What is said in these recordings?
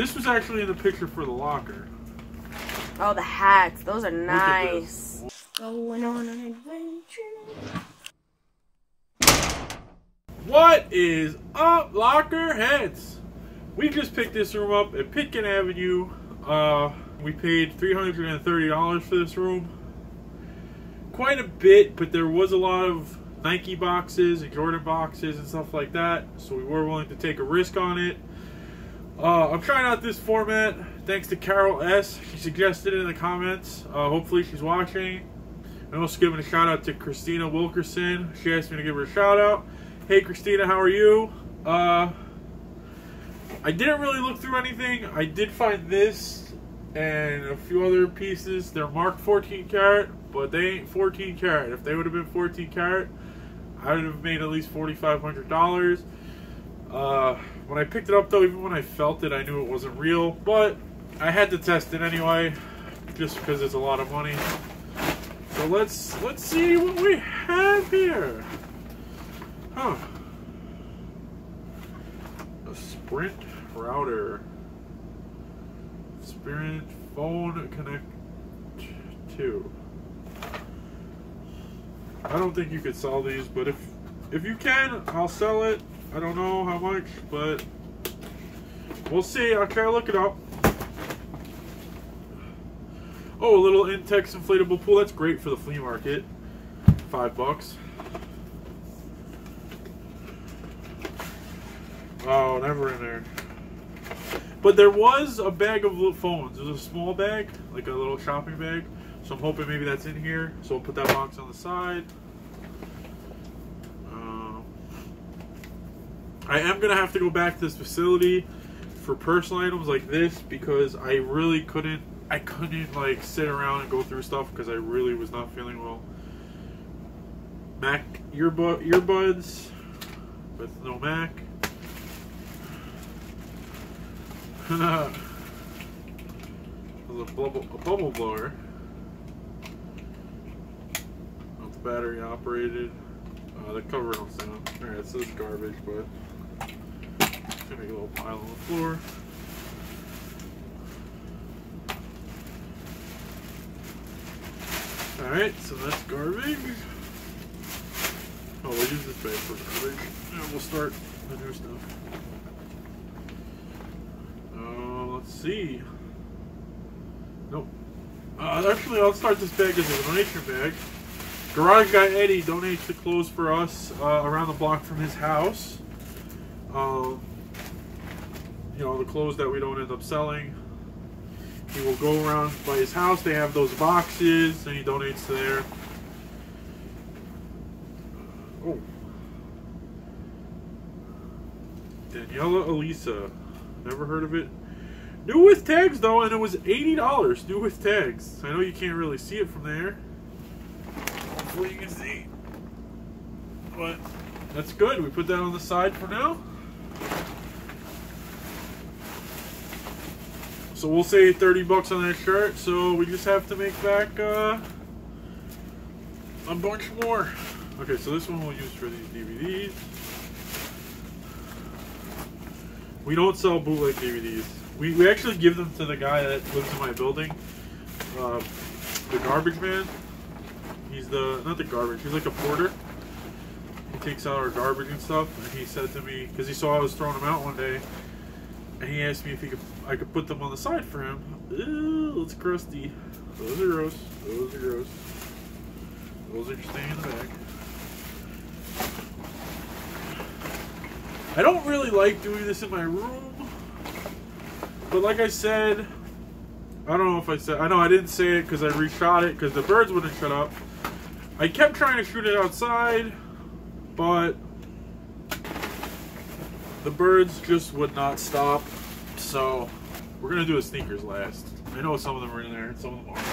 This was actually in the picture for the locker. Oh, the hats. Those are nice. Going on an adventure. What is up, locker heads? We just picked this room up at Pitkin Avenue. We paid $330 for this room. Quite a bit, but there was a lot of Nike boxes and Jordan boxes and stuff like that, so we were willing to take a risk on it. I'm trying out this format thanks to Carol S. She suggested it in the comments. Hopefully she's watching. I'm also giving a shout out to Christina Wilkerson. She asked me to give her a shout out. Hey Christina, how are you? I didn't really look through anything. I did find this and a few other pieces. They're marked 14 karat, but they ain't 14 karat. If they would have been 14 karat, I would have made at least $4,500. When I picked it up though, even when I felt it, I knew it wasn't real, but I had to test it anyway, just because it's a lot of money. So let's see what we have here. Huh. A Sprint router. Sprint phone connect 2. I don't think you could sell these, but if you can, I'll sell it. I don't know how much, but we'll see. I'll try to look it up. Oh, a little Intex inflatable pool. That's great for the flea market. $5. Oh, never in there. But there was a bag of little phones. It was a small bag, like a little shopping bag. So I'm hoping maybe that's in here. So we'll put that box on the side. I am going to have to go back to this facility for personal items like this, because I really couldn't, like sit around and go through stuff because I really was not feeling well. Mac earbuds with no Mac. a bubble blower. Not the battery operated. The cover don't stand up. Alright, so it's garbage, but... Gonna make a little pile on the floor. Alright, so that's garbage. Oh, we'll use this bag for garbage. And we'll start the new stuff. Let's see. Nope. Actually, I'll start this bag as a donation bag. Garage guy Eddie donates the clothes for us around the block from his house. You know, the clothes that we don't end up selling, he will go around by his house. They have those boxes, and he donates to there. Oh, Daniela Elisa, never heard of it. New with tags though, and it was $80. New with tags. I know you can't really see it from there. Hopefully you can see, but that's good. We put that on the side for now. So we'll save $30 on that shirt, so we just have to make back a bunch more. Okay, so this one we'll use for these DVDs. We don't sell bootleg DVDs. We actually give them to the guy that lives in my building, the garbage man. He's he's like a porter. He takes out our garbage and stuff, and he said to me, because he saw I was throwing them out one day, and he asked me if I could put them on the side for him. Ooh, it's crusty. Those are gross. Those are gross. Those are staying in the bag. I don't really like doing this in my room, but like I said, I don't know if I said, I know I didn't say it because I reshot it because the birds wouldn't shut up. I kept trying to shoot it outside, but the birds just would not stop. So we're gonna do the sneakers last. I know some of them are in there and some of them aren't.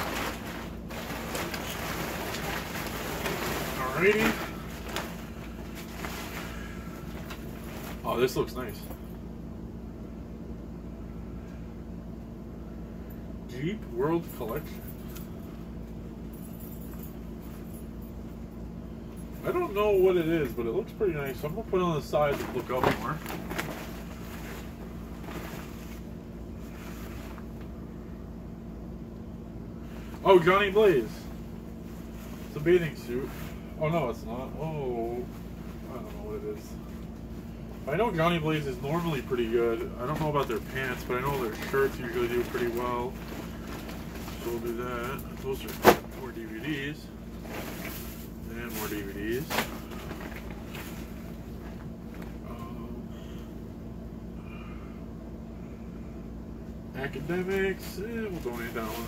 Alrighty. Oh, this looks nice. Jeep World Collection. I don't know what it is, but it looks pretty nice. I'm gonna put it on the side to look up more. Oh, Johnny Blaze. It's a bathing suit. Oh, no, it's not. Oh, I don't know what it is. I know Johnny Blaze is normally pretty good. I don't know about their pants, but I know their shirts usually do pretty well. So we'll do that. Those are more DVDs. And more DVDs. Academics, we'll donate that one.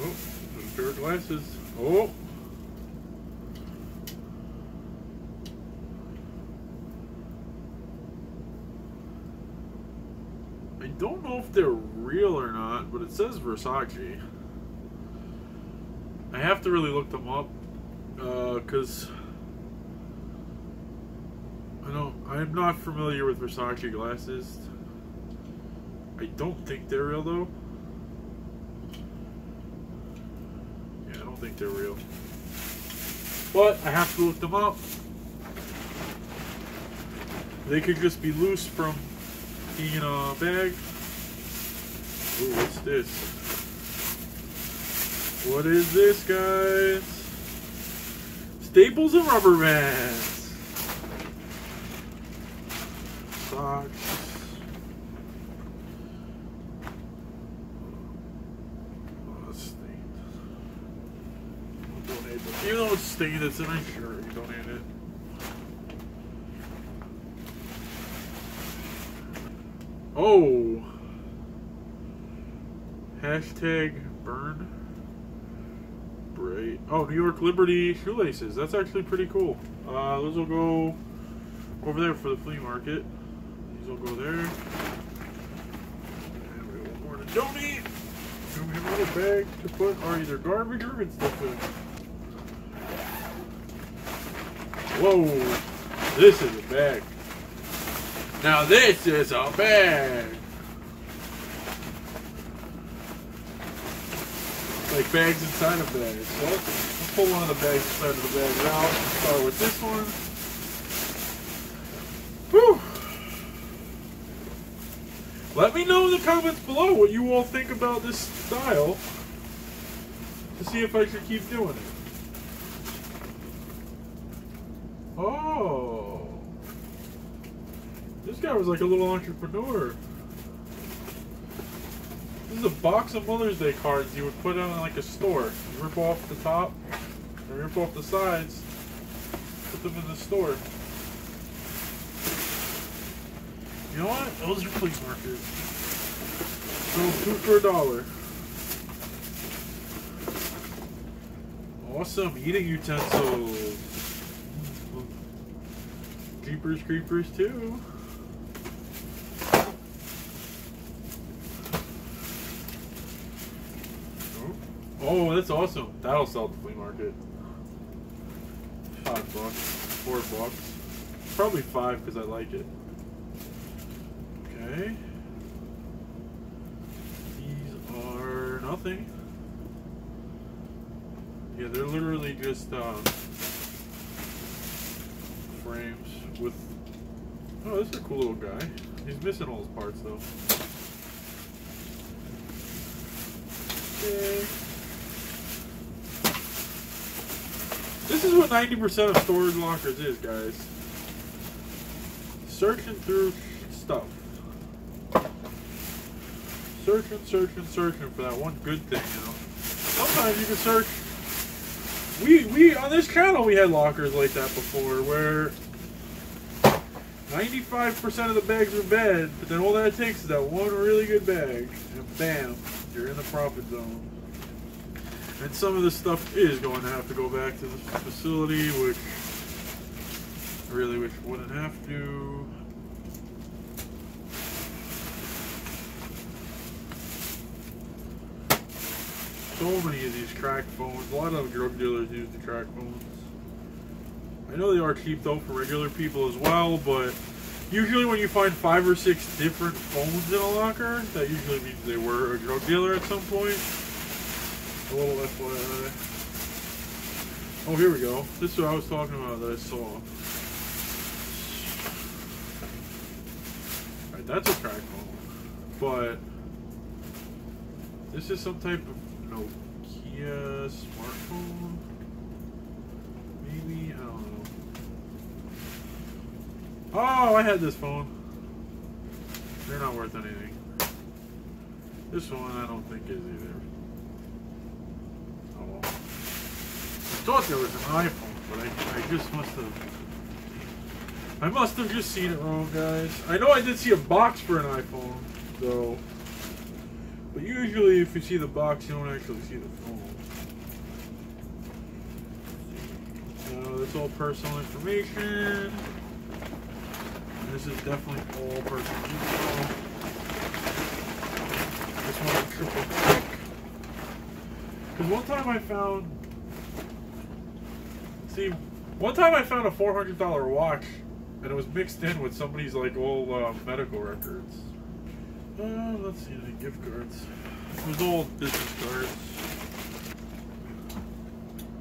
Oh, there's a pair of glasses. Oh! I don't know if they're real or not, but it says Versace. I have to really look them up. Because I'm not familiar with Versace glasses. I don't think they're real though. Yeah, I don't think they're real. But I have to look them up. They could just be loose from being in a bag. Ooh, what's this? What is this, guys? Staples and rubber bands. Socks. Oh, that's stained. We'll donate it. Even though it's stained, it's in my shirt. You donate it. Oh. Hashtag burn. Right. Oh, New York Liberty shoelaces. That's actually pretty cool. Those will go over there for the flea market. These will go there. And we have one more to donate. And we have another bag to put our either garbage or urban stuff in. Whoa. This is a bag. Now this is a bag. Like bags inside of bags. So let's pull one of the bags inside of the bags out. Let's start with this one. Whew. Let me know in the comments below what you all think about this style to see if I should keep doing it. Oh. This guy was like a little entrepreneur. This is a box of Mother's Day cards you would put on like a store. You rip off the top and rip off the sides, put them in the store. You know what? Those are flea markers. So $2 for $1. Awesome eating utensils. Jeepers creepers too. Oh, that's awesome. That'll sell at the flea market. $5, $4. Probably $5 because I like it. Okay. These are nothing. Yeah, they're literally just frames with... Oh, this is a cool little guy. He's missing all his parts though. Okay. This is what 90% of storage lockers is, guys. Searching through stuff. Searching, searching, searching for that one good thing, you know. Sometimes you can search. We on this channel, we had lockers like that before, where 95% of the bags are bad, but then all that it takes is that one really good bag, and bam, you're in the profit zone. And some of this stuff is going to have to go back to the facility, which I really wish wouldn't have to. So many of these crack phones. A lot of drug dealers use the crack phones. I know they are cheap though for regular people as well, but usually when you find 5 or 6 different phones in a locker, that usually means they were a drug dealer at some point. A little FYI. Oh, here we go. This is what I was talking about that I saw. and that's a track phone. But this is some type of Nokia smartphone, maybe, I don't know. Oh, I had this phone. They're not worth anything. This one I don't think is either. Oh well. I thought there was an iPhone, but I just must have. I must have just seen it wrong, guys. I know I did see a box for an iPhone, though. But usually, if you see the box, you don't actually see the phone. So that's all personal information. And this is definitely all personal info. Just want to triple check. Because one time I found... See, one time I found a $400 watch. And it was mixed in with somebody's like old medical records. Let's see, the gift cards. It was old business cards.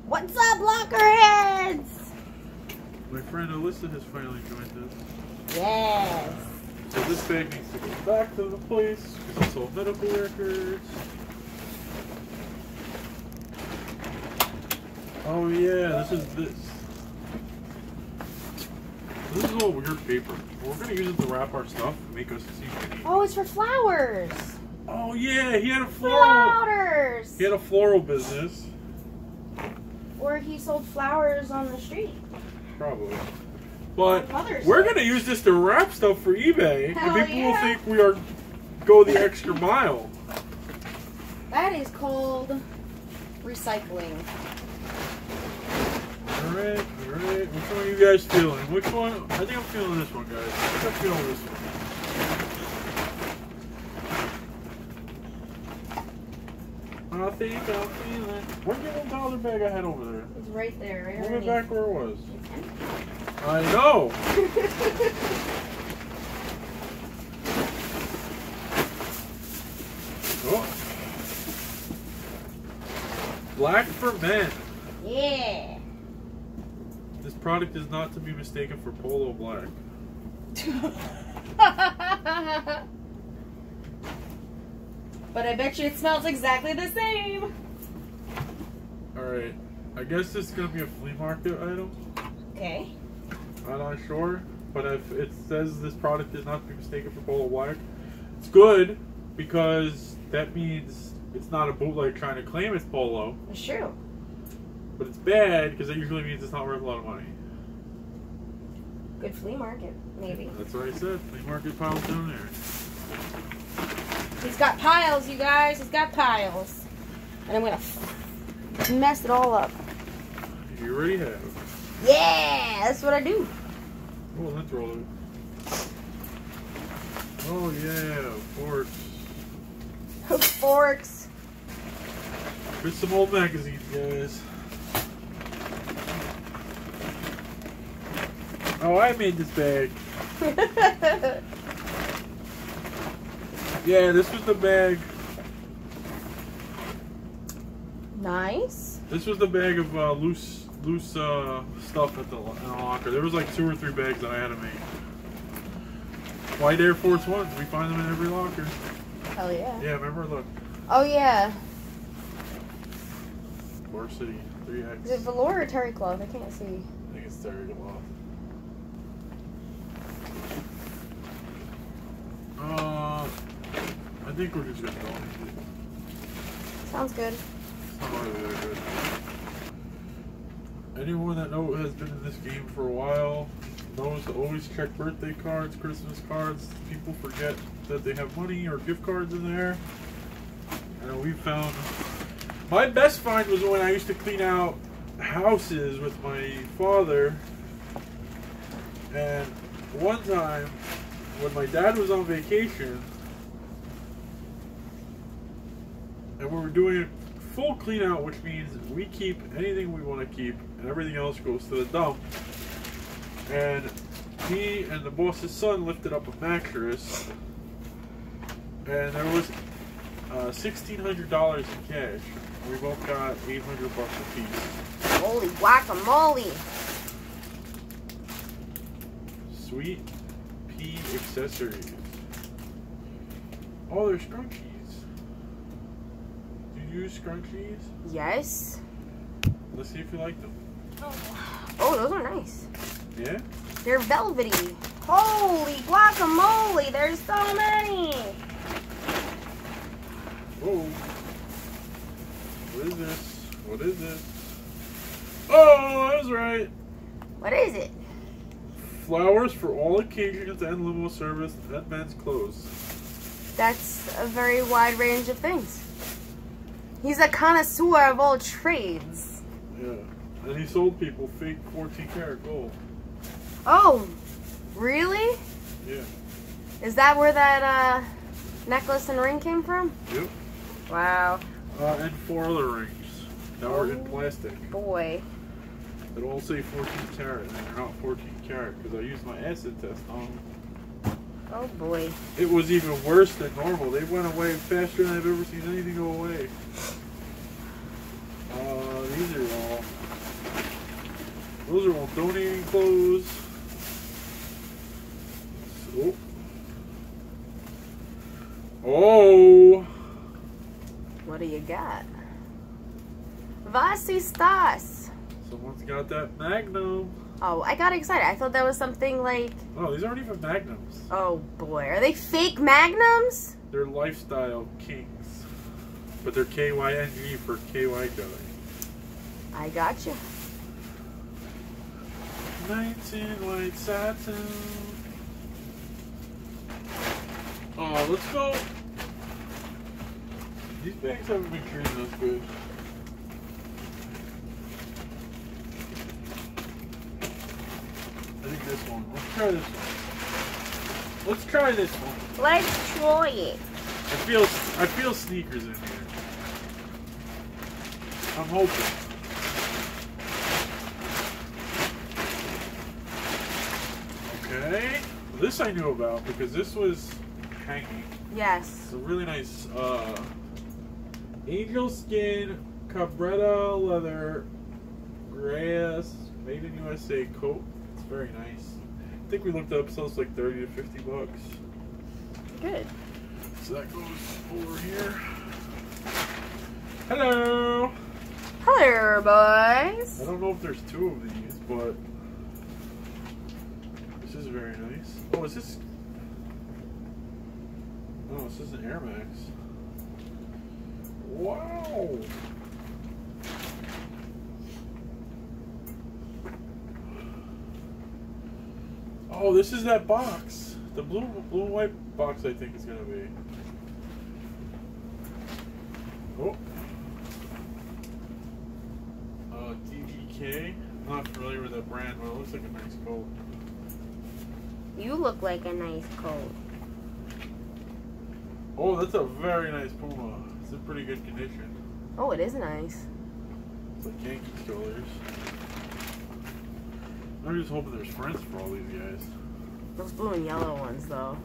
What's up, Lockerheads? My friend Alyssa has finally joined us. Yes. So this bag needs to go back to the place because it's old medical records. Oh yeah, this is this. This is a little weird paper. We're gonna use it to wrap our stuff and make us see what we need. Oh, it's for flowers. Oh yeah, he had a floral. Flowers. He had a floral business. Or he sold flowers on the street. Probably. But we're gonna use this to wrap stuff for eBay, and people will think we are go the extra mile. That is called recycling. Alright, alright. Which one are you guys feeling? Which one? I think I'm feeling this one, guys. I think I'm feeling this one. I think I'm feeling. Where's that $1 bag I had over there? It's right there, right? Move it back where it was. Okay. I know! Oh. Black for men. Yeah. This product is not to be mistaken for Polo Black. But I bet you it smells exactly the same. Alright. I guess this is going to be a flea market item. Okay. I'm not sure. But if it says this product is not to be mistaken for Polo Black, it's good because that means it's not a bootleg trying to claim it's Polo. It's true. But it's bad because that usually means it's not worth a lot of money. Good flea market, maybe. That's what I said. Flea market piles down there. He's got piles, you guys. He's got piles. And I'm going to mess it all up. You already have. Yeah, that's what I do. Oh, let's roll it. Oh, yeah, forks. Forks. Here's some old magazines, guys. Oh, I made this bag. Yeah, this was the bag. Nice. This was the bag of loose stuff at the locker. There was like 2 or 3 bags that I had to make. White Air Force Ones. We find them in every locker. Hell yeah. Yeah, remember? Look. Oh, yeah. Varsity 3X. Is it velour or terry cloth? I can't see. I think it's terry cloth. I think we're just gonna go. Sounds good. It's not really that good. Anyone that has been in this game for a while knows to always check birthday cards, Christmas cards. People forget that they have money or gift cards in there. And we found my best find was when I used to clean out houses with my father. And one time, when my dad was on vacation and we were doing a full clean out, which means we keep anything we want to keep and everything else goes to the dump, and he and the boss's son lifted up a mattress and there was $1,600 in cash. We both got 800 bucks a piece. Holy guacamole. Sweet accessories. Oh, they're scrunchies. Do you use scrunchies? Yes. Let's see if you like them. Oh, those are nice. Yeah? They're velvety. Holy guacamole, there's so many. Whoa. What is this? What is this? Oh, I was right. What is it? Flowers for all occasions and limo service and men's clothes. That's a very wide range of things. He's a connoisseur of all trades. Yeah. And he sold people fake 14 karat gold. Oh, really? Yeah. Is that where that necklace and ring came from? Yep. Wow. And four other rings that are in plastic. Boy. That all say 14 karat, and they're not 14 karat because I used my acid test on them. Oh boy. It was even worse than normal. They went away faster than I've ever seen anything go away. These are all. Those are all donating clothes. So. Oh. What do you got? Vasi Stas. Someone's got that Magnum. Oh, I got excited. I thought that was something like... No, these aren't even Magnums. Oh, boy. Are they fake Magnums? They're Lifestyle Kings. But they're KYNG for KY Guy. I got you. 19 white satin. Oh, let's go. These bags haven't been treated us good. I think this one. Let's try this one. Let's try this one. Let's try it. I feel sneakers in here. I'm hoping. Okay. This I knew about because this was hanging. Yes. It's a really nice angel skin Cabretta leather grass made in USA coat. Very nice. I think we looked up, so it's like 30 to 50 bucks. Good. So that goes over here. Hello! Hello, there, boys! I don't know if there's two of these, but this is very nice. Oh, is this... Oh, this is an Air Max. Wow! Oh, this is that box. The blue and white box, I think, is going to be. Oh. DDK. I'm not familiar with that brand, but it looks like a nice coat. You look like a nice coat. Oh, that's a very nice Puma. It's in pretty good condition. Oh, it is nice. It's like Yankee colors. I'm just hoping there's Sprints for all these guys. Those blue and yellow ones, though.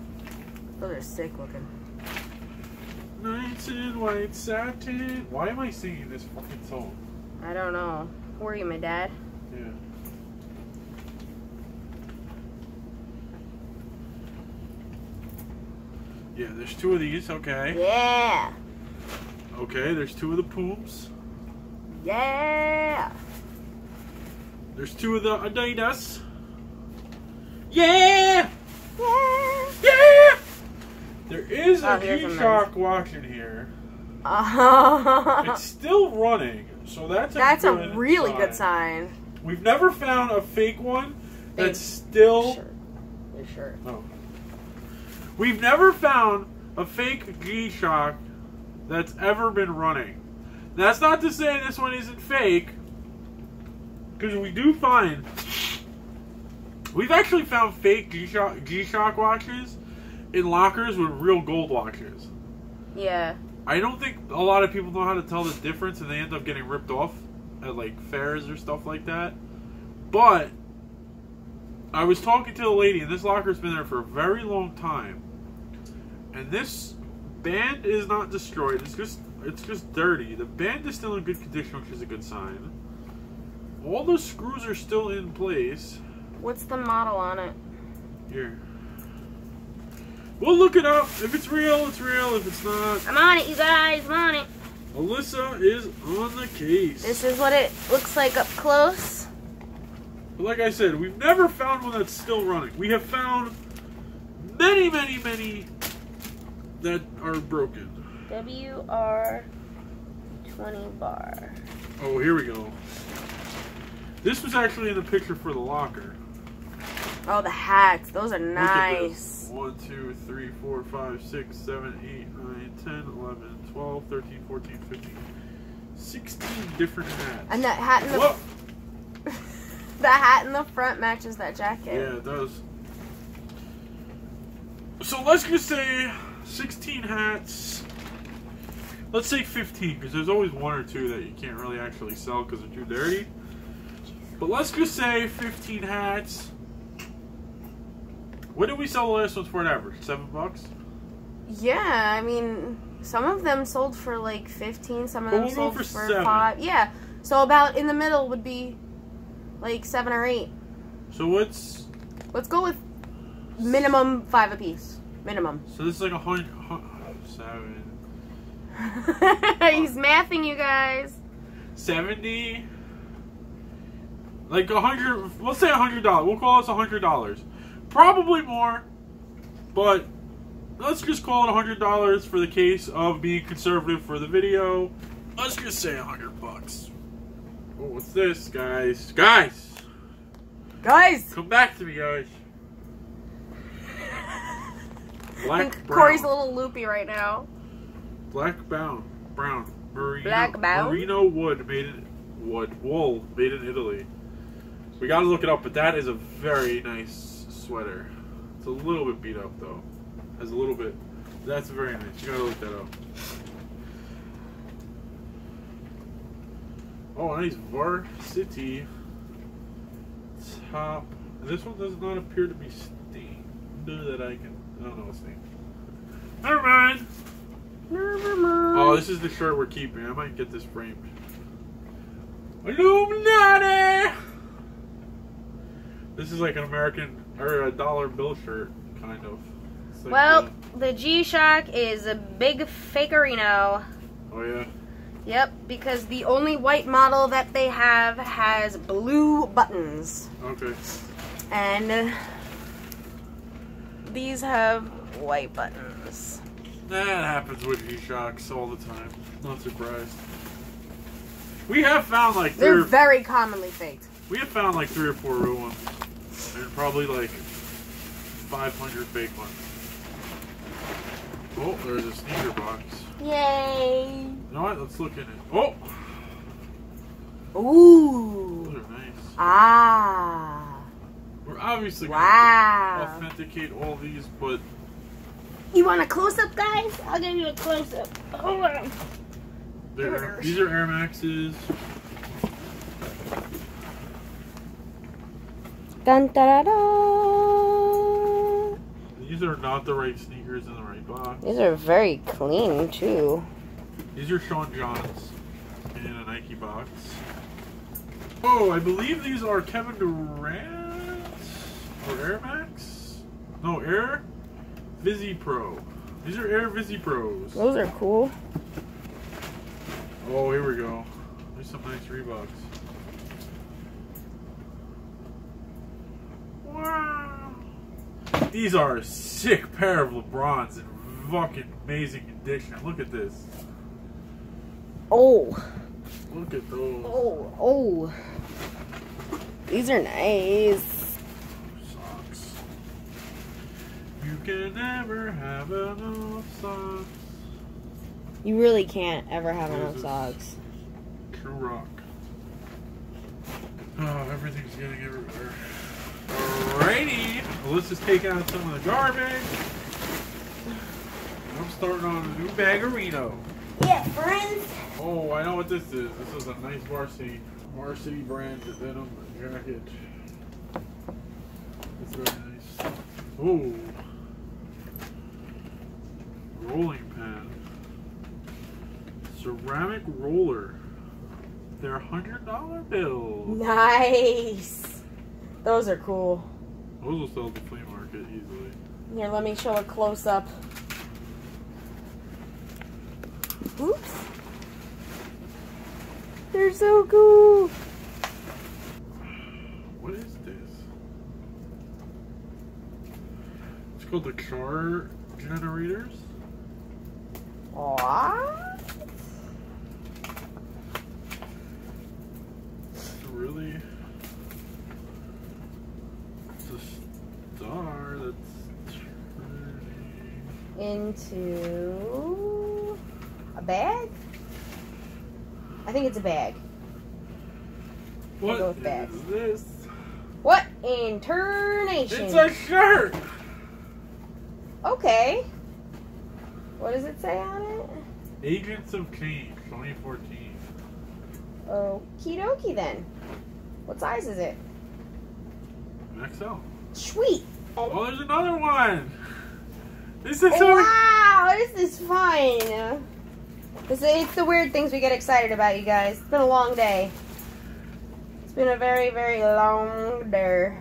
Those are sick looking. Nights in white satin. Why am I singing this fucking song? I don't know. Who are you, my dad? Yeah. Yeah, there's two of these, okay. Yeah! Okay, there's two of the poops. Yeah! There's two of the Adidas. Yeah! Yeah! Yeah! There is a G Shock watch in here. It's still running, so that's a really good sign. We've never found a fake one that's still... Sure. Oh. We've never found a fake G Shock that's ever been running. That's not to say this one isn't fake. Because we do find, we've actually found fake G-Shock watches in lockers with real gold watches. Yeah. I don't think a lot of people know how to tell the difference, and they end up getting ripped off at like fairs or stuff like that. But I was talking to a lady, and this locker's been there for a very long time, and this band is not destroyed. It's just dirty. The band is still in good condition, which is a good sign. All those screws are still in place. What's the model on it? Here. We'll look it up. If it's real, it's real. If it's not... I'm on it, you guys. I'm on it. Alyssa is on the case. This is what it looks like up close. But like I said, we've never found one that's still running. We have found many, many, many that are broken. WR20 bar. Oh, here we go. This was actually in the picture for the locker. Oh, the hats. Those are nice. 1, 2, 3, 4, 5, 6, 7, 8, 9, 10, 11, 12, 13, 14, 15, 16 different hats. And that hat in the... Whoa! That hat in the front matches that jacket. Yeah, it does. So let's just say 16 hats. Let's say 15, because there's always one or two that you can't really actually sell because they're too dirty. But let's just say 15 hats. What did we sell the last ones for an average? $7? Yeah, I mean, some of them sold for like 15, some of them sold for 5. Yeah, so about in the middle would be like 7 or 8. So what's... Let's go with minimum 5 apiece. Minimum. So this is like 107. He's mathing, you guys. 70. Like 100. Let's say $100. We'll call this $100. Probably more, but let's just call it $100 for the case of being conservative for the video. Let's just say $100. Oh, what's this, guys? Guys! Guys! Come back to me, guys. Black brown. Corey's a little loopy right now. Black brown. Merino, black bound? Merino wood made in wool made in Italy. We gotta look it up, but that is a very nice sweater. It's a little bit beat up though. Has a little bit. That's very nice. You gotta look that up. Oh, nice Varsity top. This one does not appear to be stained. I don't know what's stained. Never mind. Oh, this is the shirt we're keeping. I might get this framed. Illuminati! This is like an American or a dollar bill shirt, kind of. Like, well, the G Shock is a big fakerino. Oh, yeah? Yep, because the only white model that they have has blue buttons. Okay. And these have white buttons. That happens with G Shocks all the time. Not surprised. We have found like they're very commonly faked. We have found like 3 or 4 real ones. And probably like 500 fake ones. Oh, there's a sneaker box. Yay! You know what? Let's look in it. Oh! Ooh! Those are nice. Ah! We're obviously going to authenticate all these, but... You want a close-up, guys? I'll give you a close-up. Hold on. These are Air Maxes. Dun, da, da, da. These are not the right sneakers in the right box. These are very clean, too. These are Sean John's in a Nike box. Oh, I believe these are Kevin Durant or Air Max? No, Air Visi Pro. These are Air Visi Pros. Those are cool. Oh, here we go. There's some nice Reeboks. These are a sick pair of LeBrons in fucking amazing condition. Look at this. Oh. Look at those. Oh, oh. These are nice. Socks. You can never have enough socks. You really can't ever have enough socks. True rock. Oh, everything's getting everywhere. Alrighty, well, let's just take out some of the garbage. I'm starting on a new bagarino. Yeah, friends. Oh, I know what this is. This is a nice Varsity brand denim jacket. It's very nice. Oh, rolling pin, ceramic roller. They're $100 bills. Nice. Those are cool. Those will sell at the flea market easily. Here, let me show a close-up. Oops. They're so cool. What is this? It's called the car generators. What? It's really... It's a star that's turning... into... a bag? I think it's a bag. What is this? What in tarnation? It's a shirt! Okay. What does it say on it? Agents of Change, 2014. Okie dokie then. What size is it? XL. Sweet! Oh, there's another one! This is so... Wow! This is fine! It's the weird things we get excited about, you guys. It's been a long day. It's been a very, very long day.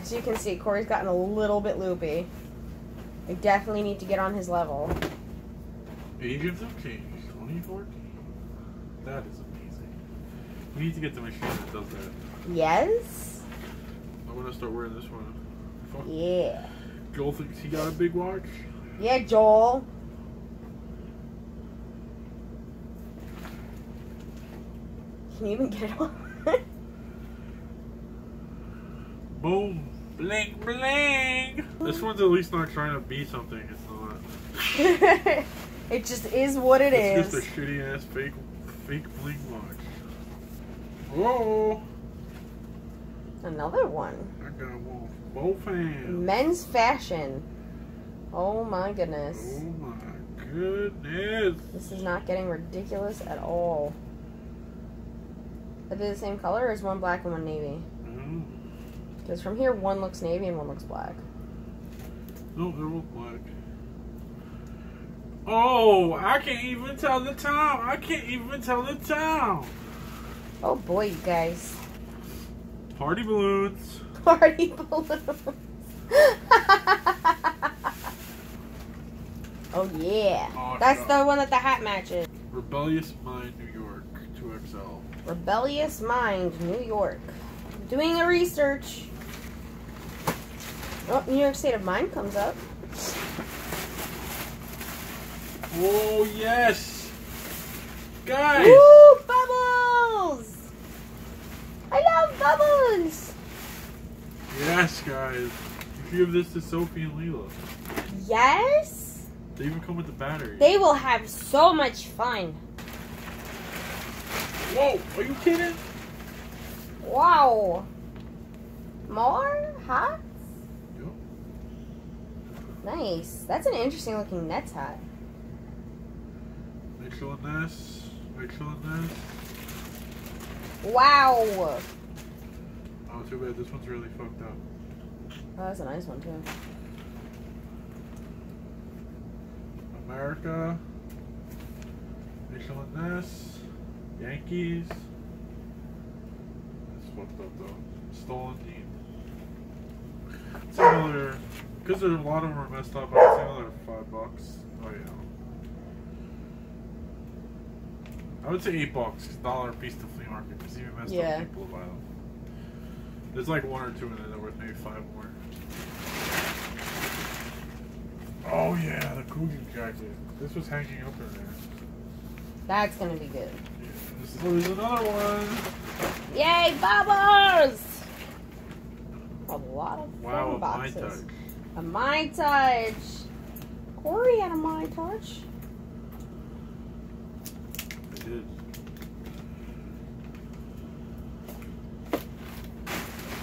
As you can see, Corey's gotten a little bit loopy. I definitely need to get on his level. Agents of Kings, 2014. That is amazing. We need to get the machine that does that. Yes? I'm going to start wearing this one. Fuck. Yeah. Joel thinks he got a big watch. Yeah, Joel. Can you even get it on? Boom. Bling, bling. This one's at least not trying to be something. It's not. It just is what it's is. It's just a shitty ass fake bling watch. Whoa. Another one. I got one. Men's fashion. Oh my goodness. Oh my goodness. This is not getting ridiculous at all. Are they the same color or is one black and one navy? Because from here one looks navy and one looks black. No, they're both black. Oh, I can't even tell the time. I can't even tell the time. Oh boy, you guys. Party balloons. Party balloons. Oh yeah. Oh, that's God. The one that the hat matches. Rebellious Mind New York 2XL. Rebellious Mind New York. Doing a research. Oh, New York State of Mind comes up. Oh yes. Guys. Woo, bubbles. I love bubbles. Yes, guys. You give this to Sophie and Leela. Yes? They even come with the battery. They will have so much fun. Whoa, are you kidding? Wow. More hats? Yep. Nice. That's an interesting looking Nets hat. Rachel and this. Rachel and this. Wow. Oh, too bad. This one's really fucked up. Oh, that's a nice one, too. America. Michelin Ness. Yankees. That's fucked up, though. Stolen Team. It's another... Because there's a lot of them are messed up, I'd say another $5. Oh, yeah. I would say $8. Because $1 a piece to flea market. Because even messed up people will buy them. There's like one or two in there that were maybe five more. Oh yeah, the Coogan jacket. This was hanging up in there. That's gonna be good. Yeah, there's another one. Yay, bubbles! A lot of fun boxes. A My Touch. Corey had a My Touch. I did.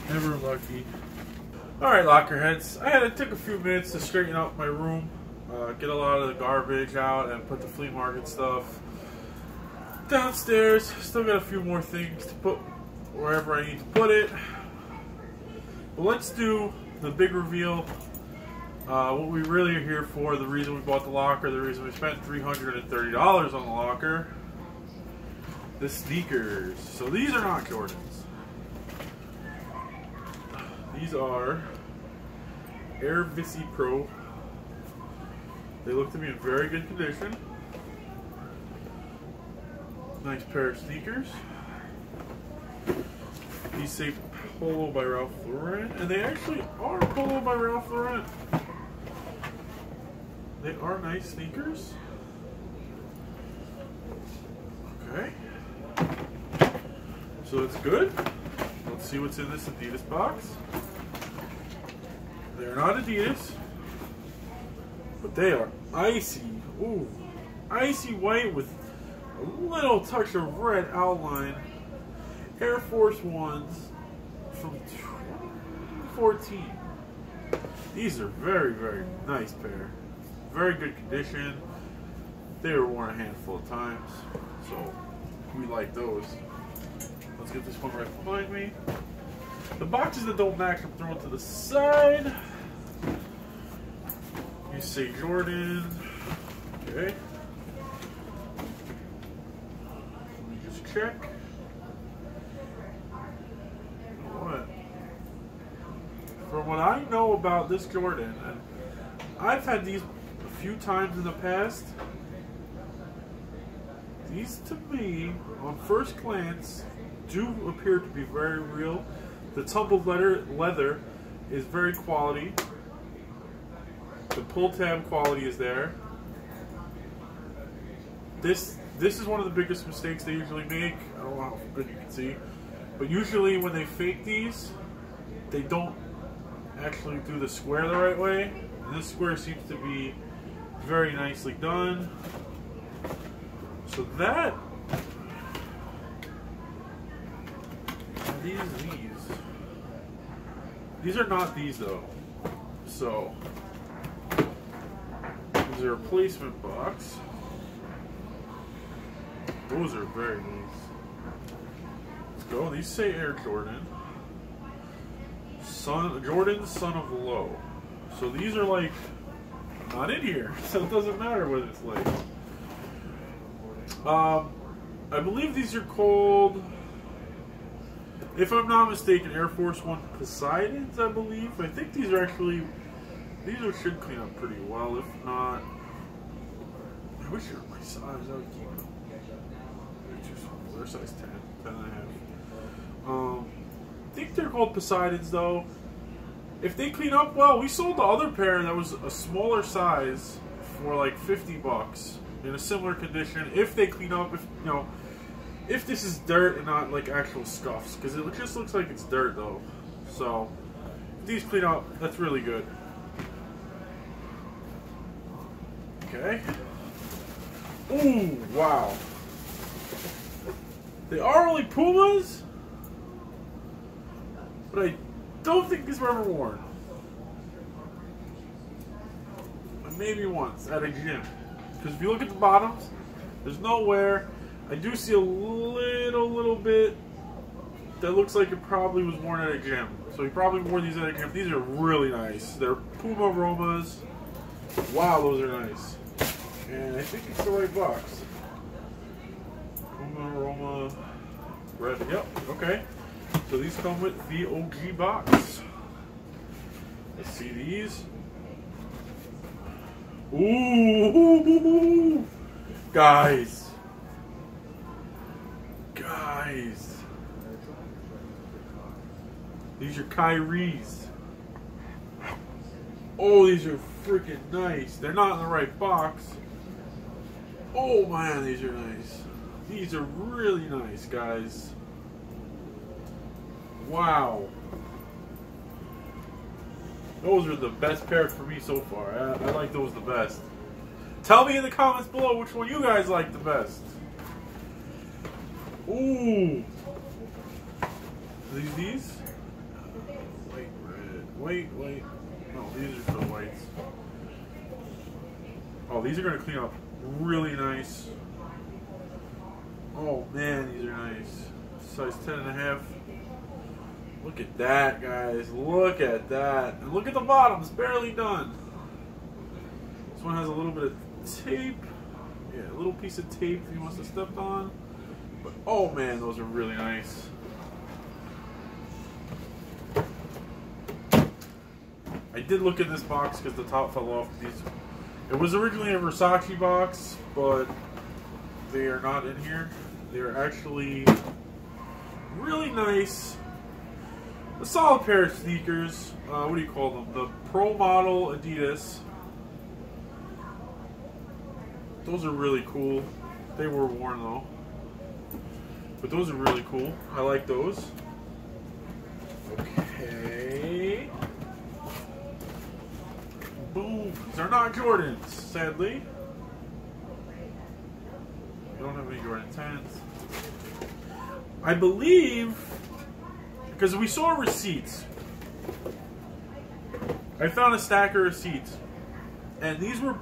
Never lucky. Alright, Lockerheads. I took a few minutes to straighten out my room, get a lot of the garbage out, and put the flea market stuff downstairs. Still got a few more things to put wherever I need to put it. But let's do the big reveal. What we really are here for, the reason we bought the locker, the reason we spent $330 on the locker. The sneakers. So these are not Jordans. These are Air Visi Pro. They look to be in very good condition. Nice pair of sneakers. These say Polo by Ralph Lauren, and they actually are Polo by Ralph Lauren. They are nice sneakers. Okay. So that's good. Let's see what's in this Adidas box. They're not Adidas, but they are icy. Ooh, icy white with a little touch of red outline. Air Force Ones from 2014. These are very, very nice pair. Very good condition. They were worn a handful of times, so we like those. Let's get this one right behind me. The boxes that don't match, I'm throwing to the side. You say Jordan. Okay. Let me just check. What? From what I know about this Jordan, and I've had these a few times in the past. These, to me, on first glance, do appear to be very real. The tumbled leather is very quality. The pull tab quality is there. This is one of the biggest mistakes they usually make. I don't know how good you can see, but usually when they fake these, they don't actually do the square the right way. And this square seems to be very nicely done. So that. These are not these though, so these are a replacement box. Those are very nice. Let's go. These say Air Jordan. Jordan, son of Low. So these are like not in here, so it doesn't matter what it's like. I believe these are called, if I'm not mistaken, Air Force One Poseidons, I believe. I think these are actually, should clean up pretty well. If not, I wish they were my size. I would keep them. They're too small. They're size 10, 10 and a half. I think they're called Poseidons, though. If they clean up well, we sold the other pair that was a smaller size for like $50 in a similar condition. If they clean up, if you know. If this is dirt and not like actual scuffs, because it just looks like it's dirt though. So if these clean up, that's really good. Okay. Ooh, wow. They are only Pumas, but I don't think these were ever worn. Maybe once at a gym, because if you look at the bottoms, there's no wear. I do see a little bit that looks like it probably was worn at a gym. So he probably wore these at a gym. These are really nice. They're Puma Romas. Wow, those are nice. And I think it's the right box. Puma Roma Red. Yep, okay. So these come with the OG box. Let's see these. Ooh! Guys. Guys, these are Kyrie's. Oh, these are freaking nice. They're not in the right box. Oh man, these are nice. These are really nice, guys. Wow. Those are the best pair for me so far. I like those the best. Tell me in the comments below which one you guys like the best. Ooh, these? White, red, white, white. No, these are still whites. Oh, these are gonna clean up really nice. Oh man, these are nice. Size 10 and a half. Look at that, guys. Look at that. And look at the bottom. It's barely done. This one has a little bit of tape. Yeah, a little piece of tape he must have stepped on. But, oh man, those are really nice. I did look at this box because the top fell off. It was originally a Versace box, but they are not in here. They're actually really nice. A solid pair of sneakers. What do you call them? The Pro Model Adidas. Those are really cool. They were worn though. But those are really cool. I like those. Okay. Boom. They're not Jordans, sadly. We don't have any Jordan 10s. I believe, because we saw receipts. I found a stack of receipts. And these were,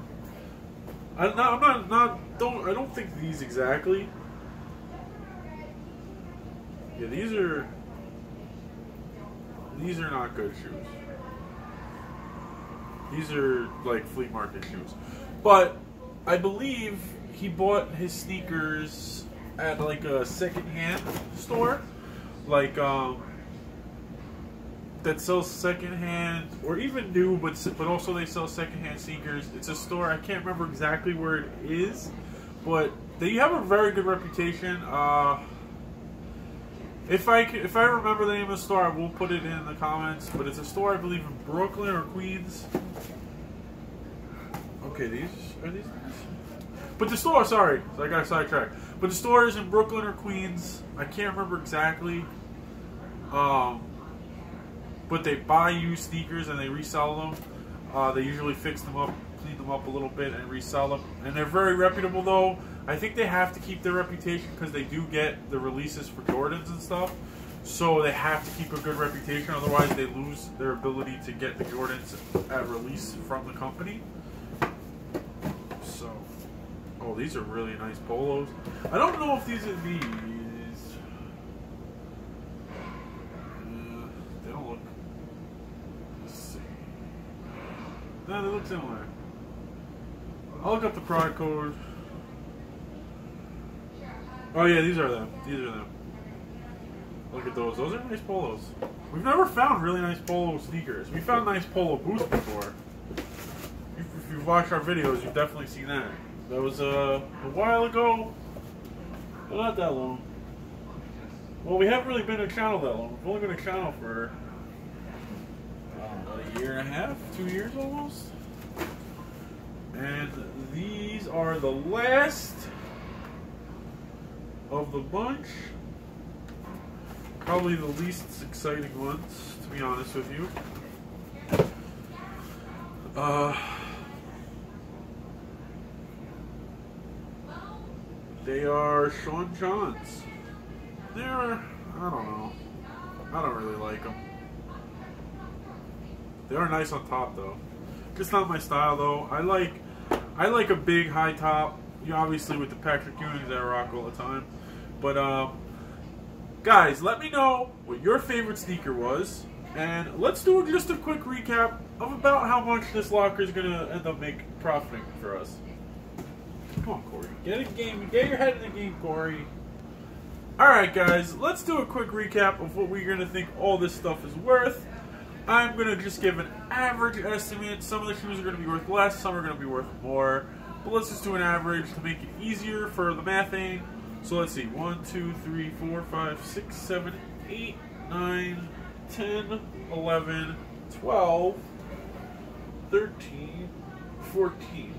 I don't think these exactly. Yeah, these are not good shoes. These are like flea market shoes. But I believe he bought his sneakers at like a secondhand store, like that sells secondhand or even new, but also they sell secondhand sneakers. It's a store, I can't remember exactly where it is, but they have a very good reputation. If I remember the name of the store, I will put it in the comments. But it's a store, I believe, in Brooklyn or Queens. Okay, are these? But the store, sorry, I got sidetracked. But the store is in Brooklyn or Queens. I can't remember exactly. But they buy used sneakers and they resell them. They usually fix them up, clean them up a little bit, and resell them. And they're very reputable, though. I think they have to keep their reputation because they do get the releases for Jordans and stuff. So they have to keep a good reputation, otherwise they lose their ability to get the Jordans at release from the company. So, oh, these are really nice polos. I don't know if these are these. They don't look. Let's see. No, they look similar. I'll look up the product code. Oh yeah, these are them. These are them. Look at those. Those are nice polos. We've never found really nice polo sneakers. We found nice polo boots before. If you've watched our videos, you've definitely seen that. That was a while ago, but not that long. Well, we haven't really been to the channel that long. We've only been to the channel for about a year and a half, 2 years almost. And these are the last of the bunch, probably the least exciting ones, to be honest with you. They are Sean John's. They're, I don't know, I don't really like them. They are nice on top though. Just not my style though. I like a big high top. You obviously with the Patrick Ewings that I rock all the time. But, guys, let me know what your favorite sneaker was. And let's do just a quick recap of about how much this locker is going to end up making profiting for us. Come on, Corey. Get in the game. Get your head in the game, Corey. Alright, guys. Let's do a quick recap of what we're going to think all this stuff is worth. I'm going to just give an average estimate. Some of the shoes are going to be worth less. Some are going to be worth more. But let's just do an average to make it easier for the mathing. So let's see, 1, 2, 3, 4, 5, 6, 7, 8, 9, 10, 11, 12, 13, 14.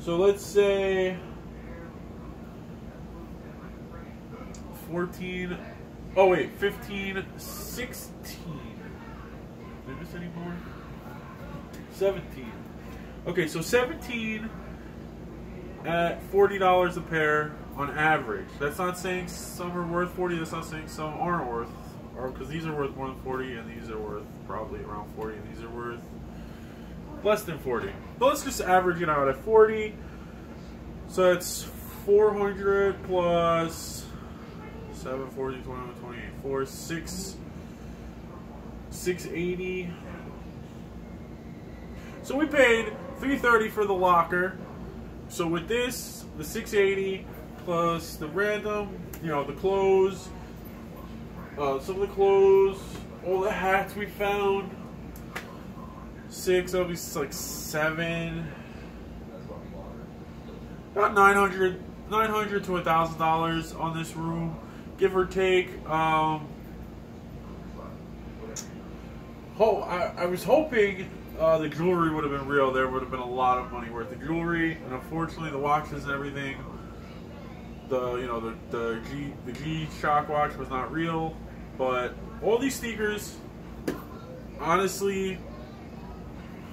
So let's say 14, oh wait, 15, 16. Did I miss any more? 17. Okay, so 17 at $40 a pair on average. That's not saying some are worth 40. That's not saying some aren't worth, or because these are worth more than 40, and these are worth probably around 40, and these are worth less than 40. But let's just average it out at 40. So that's 400 plus 7, 40, 21, 28, 4, 6, 680. So we paid $330 for the locker. So with this, the $680 plus the random, you know, the clothes, some of the clothes, all the hats we found, six, obviously like seven, about $900 to $1,000 on this room, give or take. I was hoping the jewelry would have been real. There would have been a lot of money worth of jewelry, and unfortunately, the watches and everything, the G Shock watch was not real. But all these sneakers, honestly,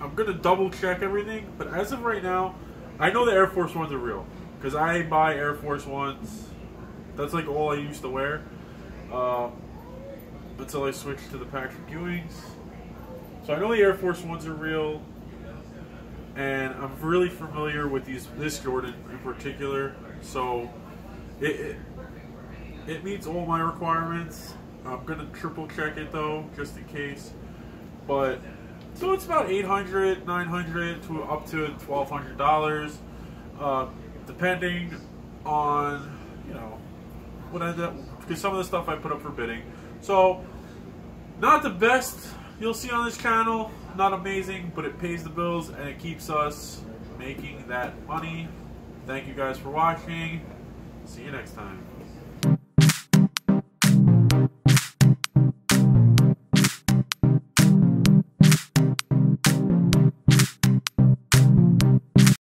I'm gonna double check everything. But as of right now, I know the Air Force Ones are real because I buy Air Force Ones. That's like all I used to wear until I switched to the Patrick Ewings. So I know the Air Force Ones are real, and I'm really familiar with this Jordan in particular. So it meets all my requirements. I'm gonna triple check it though, just in case. But so it's about $800, $900 to up to $1,200, depending on what I end up, because some of the stuff I put up for bidding. So not the best you'll see on this channel, not amazing, but it pays the bills and it keeps us making that money. Thank you guys for watching. See you next time.